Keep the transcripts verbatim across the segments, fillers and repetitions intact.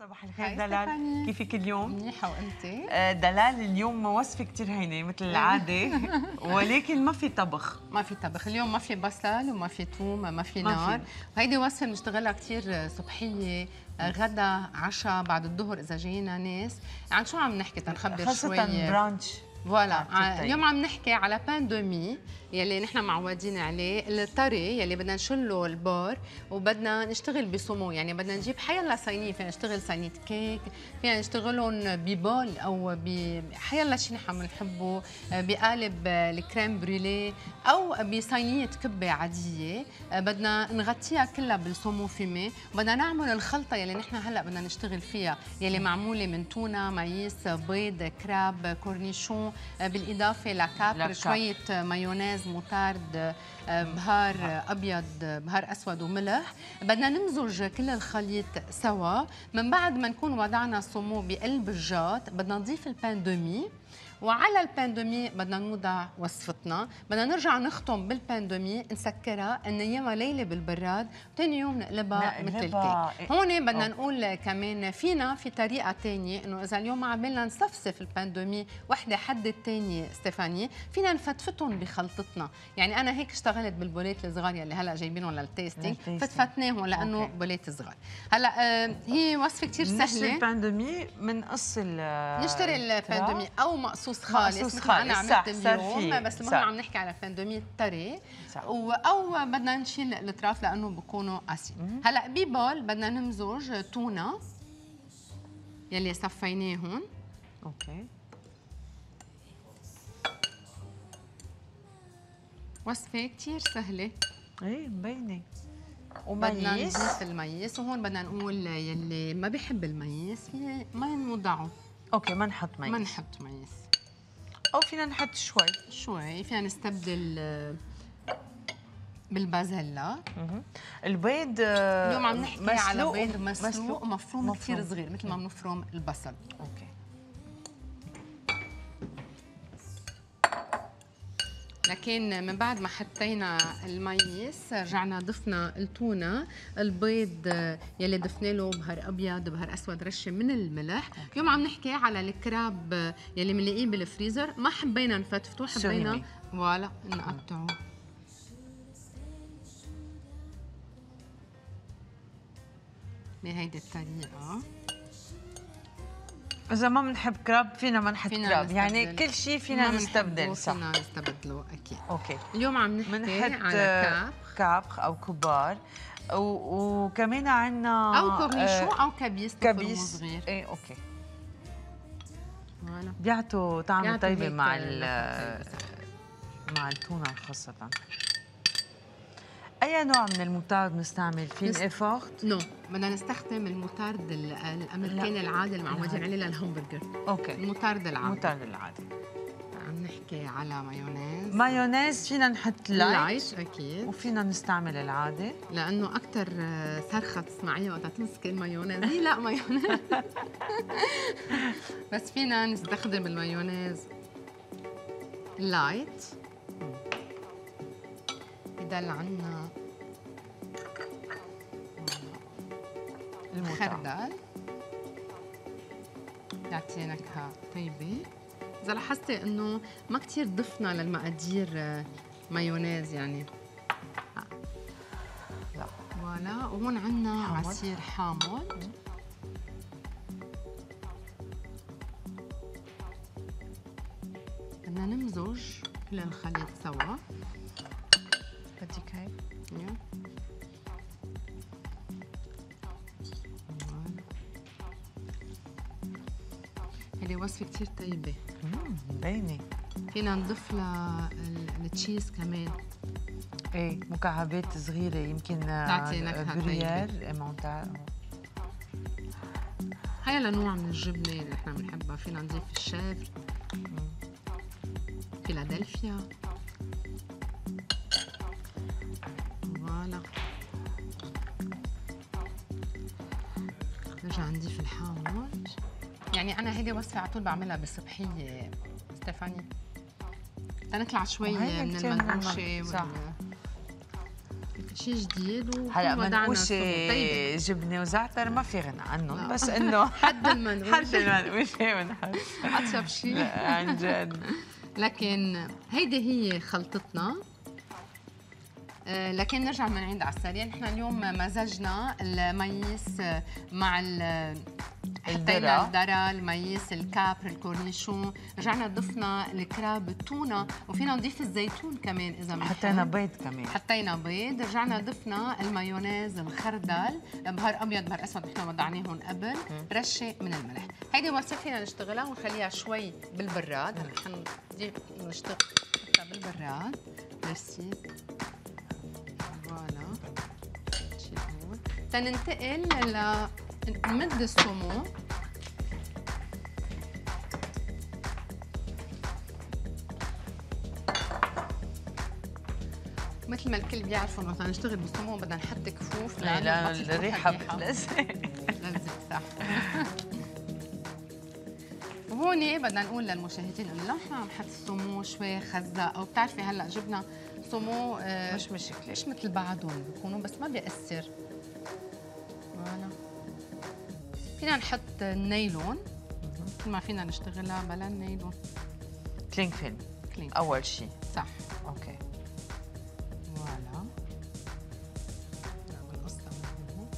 صباح الخير دلال، كيفك اليوم؟ منيحة وأنتِ؟ دلال اليوم وصفة كتير هينة مثل العادة ولكن ما في طبخ ما في طبخ، اليوم ما في بصل وما في ثوم ما في نار، هيدي وصفة بنشتغلها كتير صبحية، غدا، عشاء، بعد الظهر إذا جاينا ناس، عن شو عم نحكي تنخبر شوي؟ خاصة برانش فوالا، اليوم عم نحكي على بان دومي يلي نحن معودين عليه، الطري يلي بدنا نشله البار وبدنا نشتغل بسمو، يعني بدنا نجيب حيلا صينيه، فينا نشتغل صينيه كيك، فينا نشتغلهم ببول او بحيلا شيء نحن بنحبه، بقالب الكريم بريلي او بصينيه كبه عاديه، بدنا نغطيها كلها بالسمو فيمي، بدنا نعمل الخلطه يلي نحن هلا بدنا نشتغل فيها، يلي معموله من تونه، مايس، بيض، كراب، كورنيشون، بالاضافه لكابر، شويه مايونيز، مطارد، بهار ابيض، بهار اسود وملح، بدنا نمزج كل الخليط سوا، من بعد ما نكون وضعنا الصومو بقلب الجات، بدنا نضيف البان دومي، وعلى البان دومي بدنا نوضع وصفتنا، بدنا نرجع نختم بالبان دومي، نسكرها، ننيمها ليله بالبراد، وثاني يوم نقلبها مثل الكيك. هون بدنا نقول كمان فينا في طريقه ثانيه، انه اذا اليوم ما عملنا نصفصف البان دومي وحده حد الثانيه ستيفاني، فينا نفتفتهم بخلطتنا، يعني انا هيك اشتغلت بالبولات الصغار يلي هلا جايبينهم للتيستينج، فتفتناهم لانه بولات صغار. هلا هي وصفه كثير سهله، نشتري البان دومي من قص ال نشتري البان دومي او مقصوص خالص مثل ما انا عملت اليوم، بس المهم عم نحكي على فندومي طري، او بدنا نشيل الاطراف لانه بكونوا اسيد. هلا ببول بدنا نمزج تونه يلي صفيناهم، اوكي، وصفه كثير سهله، ايه مبينه، وبدنا نضيف الميس، وهون بدنا نقول يلي ما بيحب الميس في ما نوضعه، اوكي، ما نحط ميس ما نحط ميس أو فينا نحط شوي شوي، فينا نستبدل بالبازيلا. البيض اليوم عم نحكي على بيض مسلوق ومفروم كثير صغير مثل ما بنفرم البصل، اوكي، لكن من بعد ما حطينا الميس رجعنا ضفنا التونه، البيض يلي ضفنا له بهار ابيض، بهار اسود، رشه من الملح، اليوم عم نحكي على الكراب يلي بنلاقيه بالفريزر، ما حبينا نفتفته، حبينا فوالا نقطعه، بهيدي الطريقه. إذا ما بنحب كراب فينا ما نحط كراب، يعني كل شيء فينا نستبدل، صح؟ فينا نستبدله أكيد. أوكي. اليوم عم نحكي على كابخ أو كبار، وكمان عندنا أو كورنيشون آه أو كبيس كبيس صغير. إيه أوكي. فوالا. بيعطوا طعم طيبة مع ال مع التونة خاصة. أي نوع من الموتارد نستعمل؟ فين إيفورت؟ نو، بدنا نستخدم الموتارد الأمريكاني العادي اللي معودين عليه للهمبرجر. أوكي. الموتارد العادي. الموتارد العادي. عم نحكي على مايونيز. مايونيز فينا نحط لايت. أكيد. وفينا نستعمل العادي. لأنه أكثر صرخة تسمعيها وقت تمسك المايونيز، هي لا مايونيز. بس فينا نستخدم المايونيز اللايت. بدل عنا الخردل بيعطي نكهة طيبة، إذا لاحظتي إنه ما كتير ضفنا للمقادير مايونيز، يعني لا فوالا. وهون عنا عصير حامض، بدنا نمزج كل الخليط سوا، بدك هاي؟ ايوه هيدي وصفة كتير طيبة، اممم مبينة، فينا نضيف لها التشيز كمان، ايه مكعبات صغيرة يمكن تعطي نكهة طيبة. هاي لنوع من الجبنة اللي نحن بنحبها، فينا نضيف الشافر، فيلادلفيا، نرجع نضيف الحامض، يعني أنا هيدي وصفة على طول بعملها بالصبحية ستيفاني، تنطلع شوي من المنقوشة، صح، شيء جديد هلا منقوش جبنه وزعتر ما في غنى عنهم بس انه حد المنقوش حد المنقوش اطيب شيء عن جد. لكن هيدي هي خلطتنا. لكن نرجع بنعيد على السريع، نحن اليوم مزجنا الميس مع الدرة الدرة، الميس، الكابر، الكورنيشون، رجعنا ضفنا الكراب، التونه، وفينا نضيف الزيتون كمان اذا بنحب، حطينا بيض كمان، حطينا بيض، رجعنا ضفنا المايونيز، الخردل، بهار ابيض، بهار اسود، نحن وضعناهم قبل، رشه من الملح. هيدي وصفتنا نشتغلها ونخليها شوي بالبراد، هلا نشتغل بالبراد. ميرسي. فوالا تننتقل ل نمد السمو. مثل ما الكل بيعرفوا مثلا نشتغل بالسمو بدنا نحط كفوف لانه الريحه بتلزق بتلزق صح. وهون بدنا نقول للمشاهدين انه لو نحن عم نحط السمو شوي خزق او بتعرفي هلا جبنا سمو آه مش مشكله مش مثل بعضهم بيكونوا بس ما بيأثر. فوالا فينا نحط النايلون، ما فينا نشتغلها بلا النايلون. كلينك فيلم اول شيء صح. اوكي فوالا نعمل قصه منه،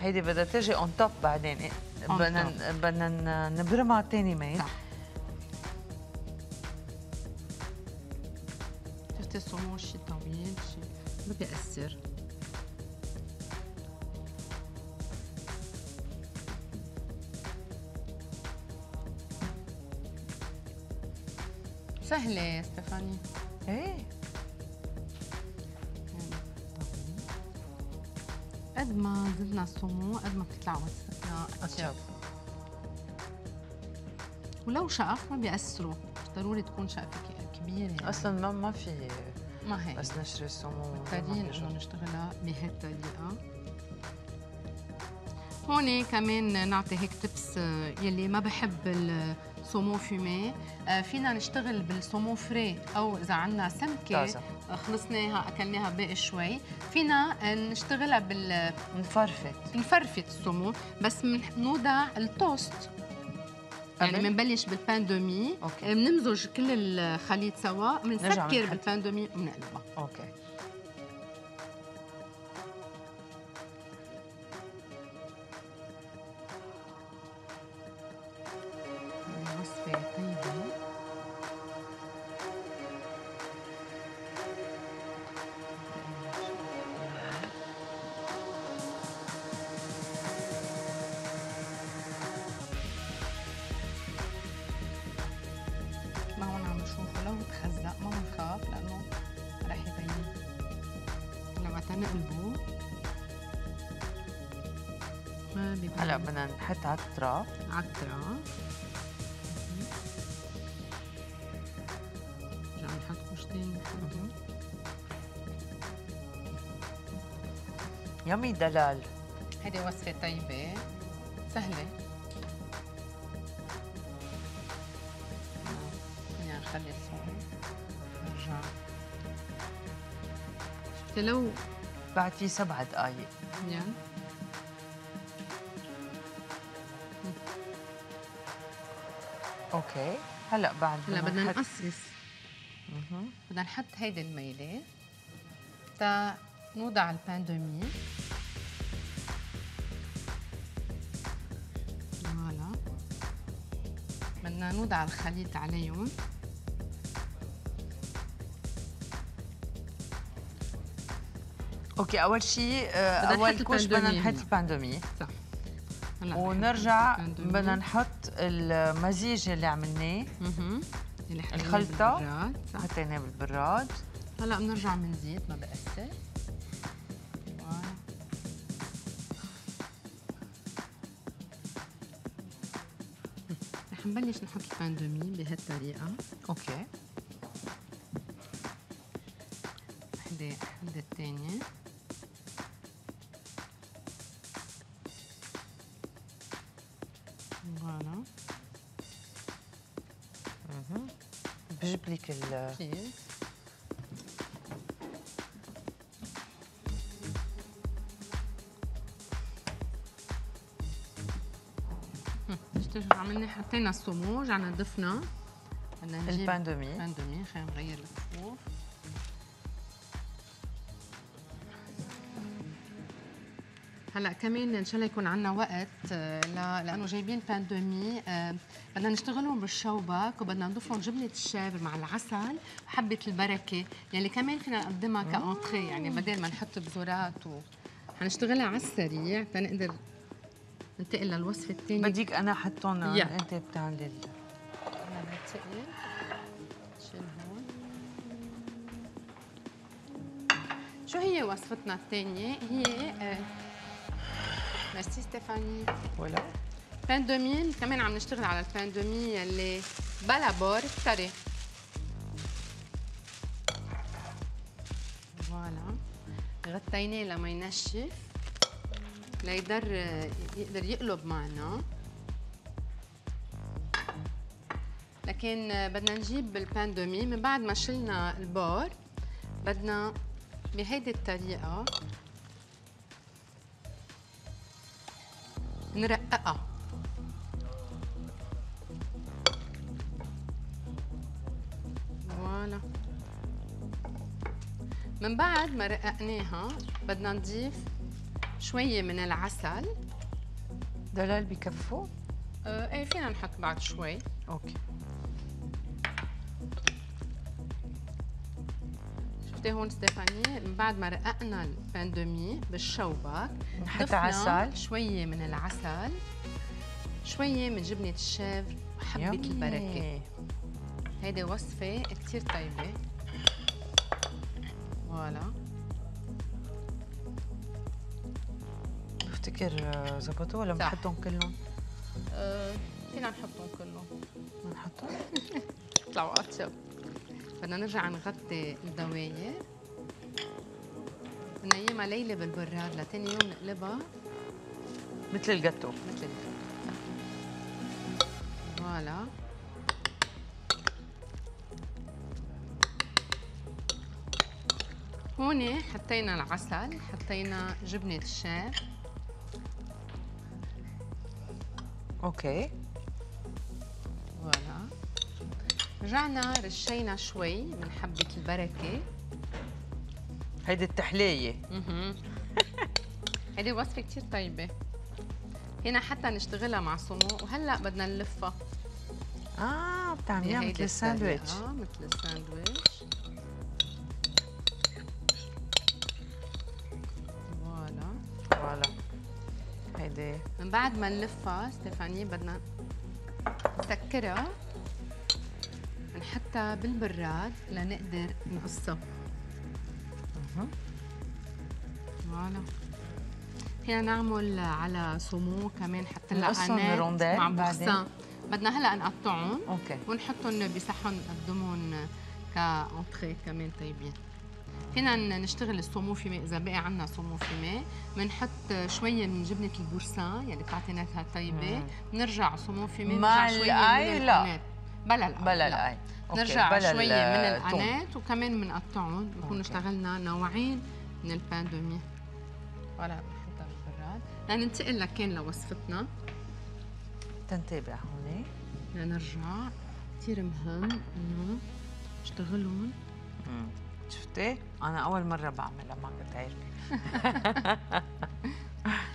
هيدي بدها تجي اون توب بعدين بدنا بدنا نبرمها ثاني ميل. شفتي السمو شيء طويل شيء ما بيأثر. سهلة ستيفاني. ايه قد ما زدنا السمو قد ما بتطلع وصفتنا اطيب، ولو شقف ما بيأثروا، مش ضروري تكون شقفة كبيرة يعني. اصلا ما ما في ما هي بس نشري السمو بالتالي انه نشتغلها بهالطريقة. هون كمان نعطي هيك تبس يلي ما بحب السومو فيمي، فينا نشتغل بالسومو فري او اذا عندنا سمكه خلصناها اكلناها باقي شوي فينا نشتغلها بال نفرفت نفرفت السومو، بس بنوضع التوست يعني بنبلش بالبان دومي، بنمزج كل الخليط سوا، بنسكر بالبان دومي وبنقلبها. اوكي هلا بدنا نحط على الطراف على الطراف رجع نحط كوشتين. يمي دلال، هيدي وصفة طيبة سهلة، خلينا نخلي الصوم نرجع. شفتي لو بعد في سبع دقايق يعني اوكي. هلا بعد هلا بدنا نقصص، اها بدنا نحط هيدي الميله تا نوضع البان دومي. فوالا بدنا نوضع الخليط عليهم. اوكي اول شيء اول كوش بدنا نحط البان دومي صح، ونرجع بدنا نحط المزيج اللي عملناه اللي الخلطه حطيناه بالبراد. هلا بنرجع بنزيد ما بأثر. رح نبلش نحط البان دومي بهالطريقه. اوكي وحده وحده الثانيه. فوالا اها بجيب لك ال عملنا حطينا الصوموج، عنا ضفنا البان دومي البان دومي خلينا نغير الكفوف. هلا كمان ان شاء الله يكون عندنا وقت لانه جايبين بان دومي بدنا نشتغلهم بالشوبك وبدنا نضيفهم جبنه الشابر مع العسل وحبه البركه يلي كمان فينا نقدمها كأنتريه، يعني بدل ما نحط بذورات و... حنشتغلها على السريع تنقدر ننتقل للوصفه الثانيه. بديك انا حطهم انت بتعمل انا بنتقل شيل هون. شو هي وصفتنا الثانيه؟ هي آه ميرسي ستيفاني. ولا بان دومي كمان عم نشتغل على البان دومي اللي بلا بور طري. فوالا غطيناه لما ينشف ليقدر يقدر يقلب معنا. لكن بدنا نجيب البان دومي من بعد ما شلنا البور، بدنا بهيدي الطريقه نرققها. فوالا من بعد ما رققناها بدنا نضيف شويه من العسل. دلال بكفوا؟ آه ايه فينا نحط بعد شوي. اوكي. شفتي هون ستيفاني من بعد ما رققنا البان دومي بالشوبك نحط عسل، شويه من العسل، شويه من جبنه الشافر وحبه البركه. هيدي وصفه كثير طيبه. فوالا بفتكر زبطوا ولا بنحطهم كلهم؟ أه فينا نحطهم كلهم. ما نحطهم؟ طلعوا قطشب. بدنا نرجع نغطي الدواير، ننيمها ليله بالبراد لتاني يوم نقلبها مثل الجاتو. مثل الجاتو. فوالا هون حطينا العسل، حطينا جبنة الشيف. اوكي. فوالا. رجعنا رشينا شوي من حبة البركة. هيدي التحلية. اها. هيدي وصفة كتير طيبة. هنا حتى نشتغلها مع صمو، وهلا بدنا نلفها. اه بتعمليها مثل الساندويتش. اه مثل الساندويتش. من بعد ما نلفها ستيفاني بدنا نسكرها نحطها بالبراد لنقدر نقصها. اها. فوالا فينا نعمل على سمو كمان، حط لها قناص مع بوخسان. بدنا هلا نقطعهم ونحطهم بصحن نقدمهم كأنتريه كمان طيبين. فينا نشتغل الصومو في ماء، اذا باقي عندنا صومو في ماء بنحط شويه من جبنه البورسان يلي بتعطي نكهه طيبه، بنرجع صومو في ماء مع الاي. لا بلا الاي بلا الاي نرجع شويه من القنات وكمان بنقطعهم، بنكون اشتغلنا نوعين من البان دومي. ولا بنحطها بالبراد. لننتقل لكان لوصفتنا تنتابع هون. لنرجع كثير مهم انه نشتغلهم. شفتي؟ أنا أول مرة بعملها ما كنت عارفة.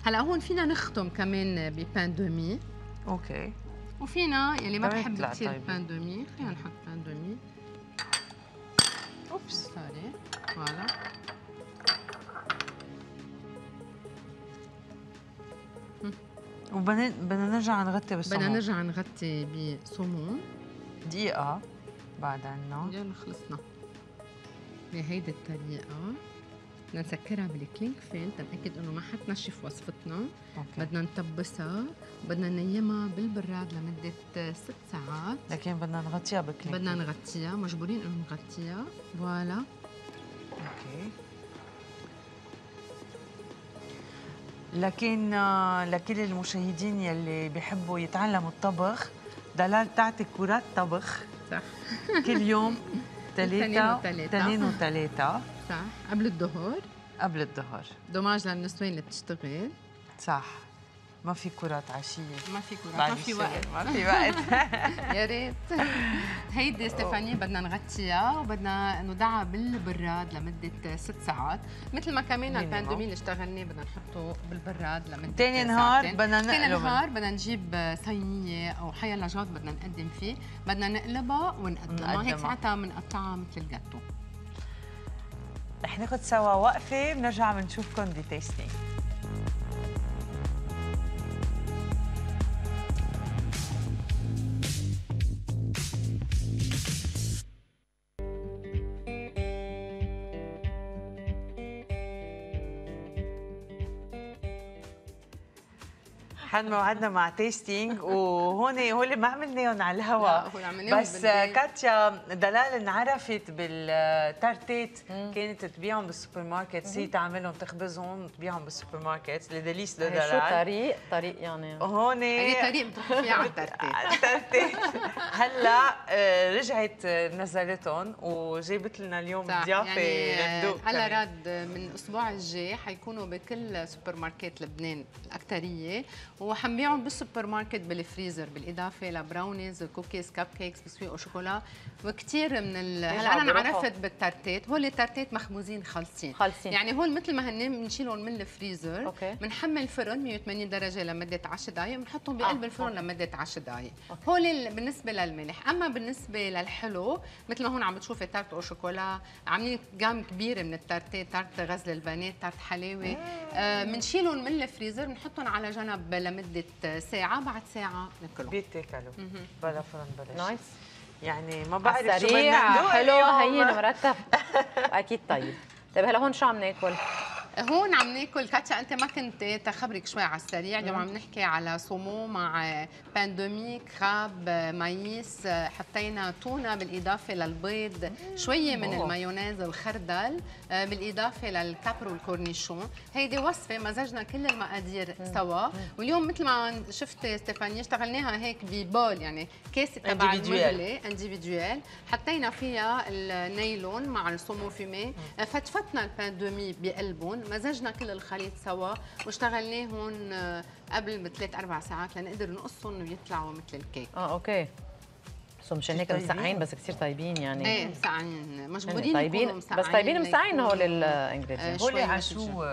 هلا هون فينا نختم كمان ببان دومي. اوكي. وفينا يلي ما بحب كثير بان دومي، خلينا نحط بان دومي. اوبس سوري. فوالا. وبدنا بدنا نرجع نغطي بالصومون. بدنا نرجع نغطي بصومون. دقيقة بعد عنا. يلا خلصنا. بهيدي الطريقة بدنا نسكرها بالكلينك فين تنأكد انه ما حتنشف وصفتنا. أوكي. بدنا نطبسها وبدنا ننيمها بالبراد لمدة ست ساعات. لكن بدنا نغطيها بالكلينك. بدنا نغطيها، مجبورين انه نغطيها. فوالا. اوكي. لكن لكل المشاهدين يلي بيحبوا يتعلموا الطبخ، دلال تعطي كورات طبخ. صح. كل يوم ثلاثة تنين وثلاثة. صح. قبل الظهر. قبل الظهر. دوماج للنسوان اللي بتشتغل. صح. ما في كرات عشية، ما في كرات، ما في وقت، ما في وقت. يا ريت. هيدي ستيفاني بدنا نغطيها وبدنا نودعها بالبراد لمدة ست ساعات، مثل ما كمان الباندومي اللي اشتغلناه بدنا نحطه بالبراد لمدة ثاني نهار بدنا نقلبه. ثاني نهار بدنا نجيب صينية أو حيا لجات بدنا نقدم فيه، بدنا نقلبها ونقطعها، هيك ساعتها بنقطعها مثل الجاتو. رح ناخذ سوا وقفة بنرجع بنشوفكم بتيستينغ. حان موعدنا مع تيستينغ وهون هول ما عملناهم على الهواء بس كاتيا دلال انعرفت بالتارتات كانت تبيعهم بالسوبر ماركت، هي تعملهم تخبزهم تبيعهم بالسوبر ماركت لدليس لدلال. شو طريق طريق يعني هون هي طريق بتروح فيها على التارتات. هلا رجعت نزلتهم وجابت لنا اليوم ضيافه لندوق. هلا راد من الاسبوع الجاي حيكونوا بكل سوبر ماركت لبنان الاكثريه وحنبيعهم بالسوبر ماركت بالفريزر، بالاضافه لبراونيز، كوكيز، كاب كيكس، بسويق وشوكولا وكثير من ال... هلا انا عرفت بالتارتات، هول التارتات مخبوزين خالصين، يعني هول مثل ما هن بنشيلهم من الفريزر بنحمل الفرن مية وثمانين درجه لمده عشر دقائق وبنحطهم بقلب آه. الفرن آه. لمده عشر دقائق. هول ال... بالنسبه للملح، اما بالنسبه للحلو مثل ما هون عم بتشوفي تارت وشوكولا، عاملين جام كبيره من التارتات، تارت غزل البنات، تارت حلاوه، بنشيلهم آه. آه. من الفريزر بنحطهم على جنب لمدة ساعة، بعد ساعة ناكلهم بيتاكلوا بلا فرن بلا شيء. يعني ما بعرف شو بدنا حلو هين مرتب. أكيد. طيب طيب هلا هون شو عم ناكل؟ هون عم ناكل كاتيا، انت ما كنت تخبرك شوي على السريع، اليوم عم نحكي على سومو مع باندومي، كراب، مايس، حطينا تونه بالاضافه للبيض، شويه من المايونيز الخردل بالاضافه للكابرو والكورنيشون. هيدي وصفه مزجنا كل المقادير سوا، واليوم مثل ما شفت ستيفاني اشتغلناها هيك ببول، يعني كاسه تبع المغلي انديفيديوال، حطينا فيها النايلون مع السومو فيمي، فتفتنا الباندومي بقلبهم، مزجنا كل الخليط سوا واشتغلناهم قبل بثلاث اربع ساعات لنقدر نقصهم ويطلعوا مثل الكيك. اه اوكي. سو مشان هيك مسقعين بس كثير طيبين يعني. ايه مسقعين، مجبورين طيبين بس طيبين مسقعين هول الانجريدينتس. هول على شو؟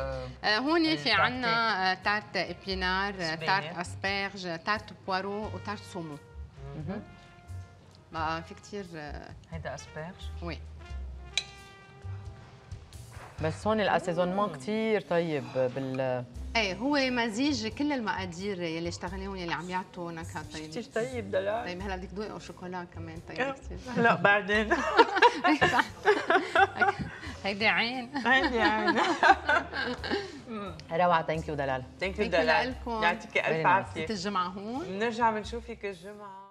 هون في عندنا تارت ابينار، تارت اسبرج، تارت بوارو وتارت سومو. بقى في كثير. هيدا اسبرج؟ وي. بس هون الاسيزونمون كثير طيب بال ايه، هو مزيج كل المقادير يلي اشتغلناهم يلي عم يعطوا نكهه طيبه كثير. طيب دلال طيب هلا بدك تذوقي وشوكولا كمان طيب كثير. هلا بعدين هيدي عين هيدي عين روعه. ثانك يو دلال. ثانك يو دلال، يعطيكي الف عافيه. الجمعه هون بنرجع بنشوفك الجمعه.